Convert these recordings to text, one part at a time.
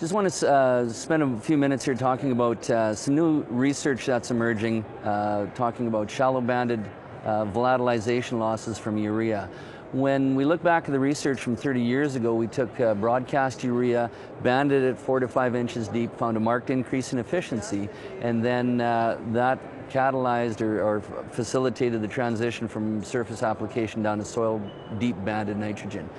Just want to spend a few minutes here talking about some new research that's emerging, talking about shallow-banded volatilization losses from urea. When we look back at the research from 30 years ago, we took broadcast urea, banded it 4 to 5 inches deep, found a marked increase in efficiency, and then that catalyzed or facilitated the transition from surface application down to soil deep banded nitrogen.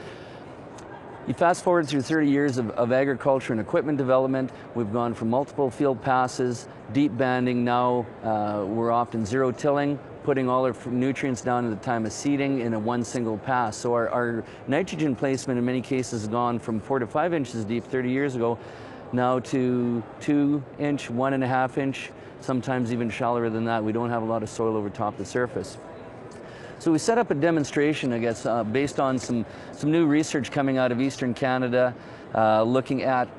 You fast forward through 30 years of agriculture and equipment development, we've gone from multiple field passes, deep banding, now we're often zero tilling, putting all our nutrients down at the time of seeding in a one single pass. So our nitrogen placement in many cases has gone from 4 to 5 inches deep 30 years ago now to 2 inch, 1.5 inch, sometimes even shallower than that. We don't have a lot of soil over top the surface. So we set up a demonstration, I guess, based on some new research coming out of Eastern Canada, looking at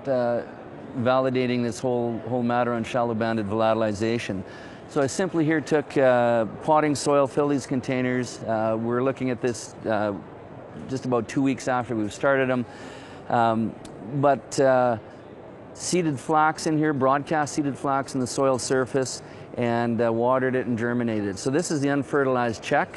validating this whole matter on shallow-banded volatilization. So I simply here took potting soil, fill these containers. We're looking at this just about 2 weeks after we've started them. Seeded flax in here, broadcast seeded flax in the soil surface, and watered it and germinated. So this is the unfertilized check.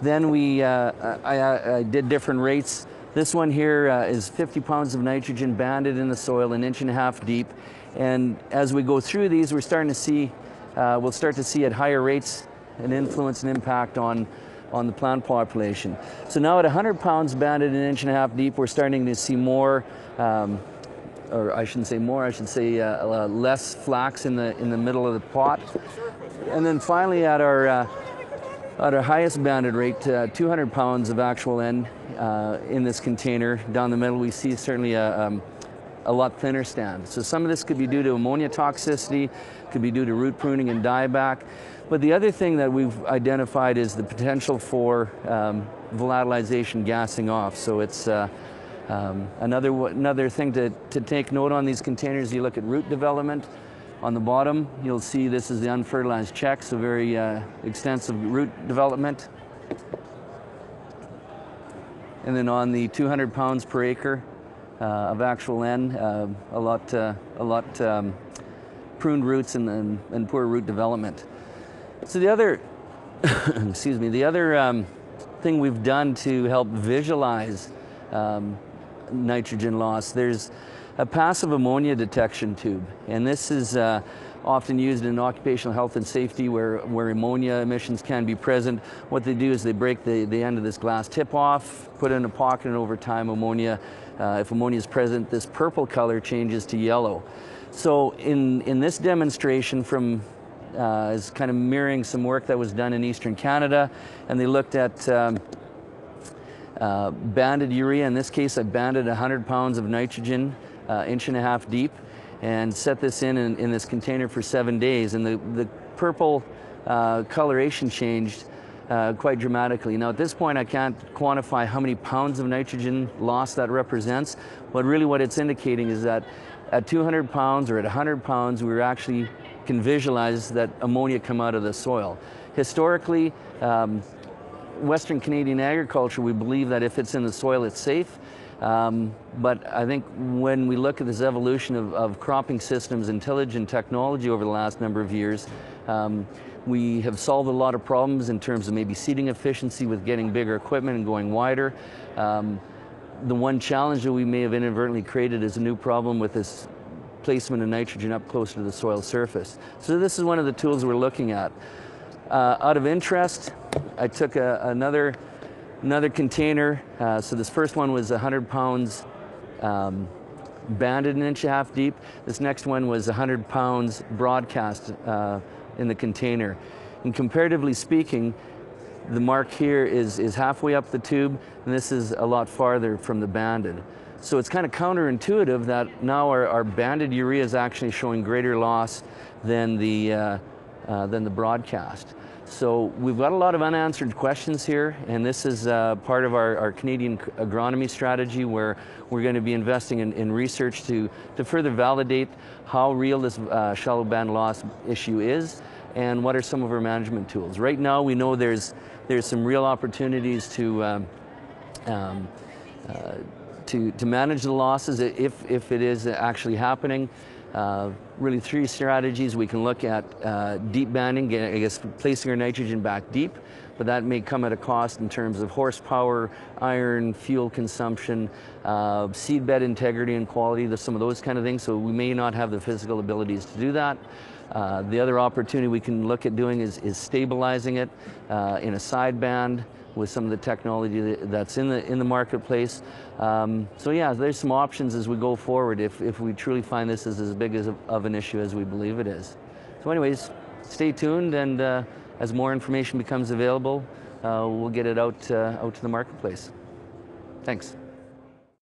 Then I did different rates. This one here is 50 pounds of nitrogen banded in the soil, 1.5 inches deep. And as we go through these, we're starting to see, we'll start to see at higher rates an influence and impact on the plant population. So now at 100 pounds banded 1.5 inches deep, we're starting to see more, or I shouldn't say more, I should say less flax in the middle of the pot. And then finally at our highest banded rate, 200 pounds of actual N in this container. Down the middle we see certainly a lot thinner stand. So some of this could be due to ammonia toxicity, could be due to root pruning and dieback. But the other thing that we've identified is the potential for volatilization gassing off. So it's another thing to take note on these containers. You look at root development. On the bottom, you'll see this is the unfertilized check, so very extensive root development. And then on the 200 pounds per acre of actual N, a lot pruned roots and poor root development. So the other, excuse me, the other thing we've done to help visualize nitrogen loss, there's a passive ammonia detection tube, and this is often used in occupational health and safety where ammonia emissions can be present. What they do is they break the end of this glass tip off, put it in a pocket, and over time ammonia, if ammonia is present, this purple color changes to yellow. So in this demonstration from is kind of mirroring some work that was done in Eastern Canada, and they looked at banded urea. In this case I banded 100 pounds of nitrogen 1.5 inches deep and set this in this container for 7 days, and the purple coloration changed quite dramatically. Now at this point I can't quantify how many pounds of nitrogen loss that represents, but really what it's indicating is that at 200 pounds or at 100 pounds we actually can visualize that ammonia come out of the soil. Historically, Western Canadian agriculture, we believe that if it's in the soil it's safe, but I think when we look at this evolution of cropping systems, intelligent technology over the last number of years, we have solved a lot of problems in terms of maybe seeding efficiency with getting bigger equipment and going wider. The one challenge that we may have inadvertently created is a new problem with this placement of nitrogen up closer to the soil surface. So this is one of the tools we're looking at. Out of interest, I took another container. So this first one was 100 pounds banded 1.5 inches deep. This next one was 100 pounds broadcast in the container. And comparatively speaking, the mark here is halfway up the tube, and this is a lot farther from the banded. So it's kind of counterintuitive that now our banded urea is actually showing greater loss than the broadcast. So we've got a lot of unanswered questions here, and this is part of our Canadian agronomy strategy where we're going to be investing in research to further validate how real this shallow band loss issue is and what are some of our management tools. Right now we know there's some real opportunities to manage the losses if it is actually happening. Really three strategies. We can look at deep banding, I guess placing our nitrogen back deep, but that may come at a cost in terms of horsepower, iron, fuel consumption, seedbed integrity and quality, some of those kind of things, so we may not have the physical abilities to do that. The other opportunity we can look at doing is stabilizing it in a side band with some of the technology that's in the marketplace. So yeah, there's some options as we go forward if we truly find this is as big of an issue as we believe it is. So anyways, stay tuned, and as more information becomes available, we'll get it out to the marketplace. Thanks.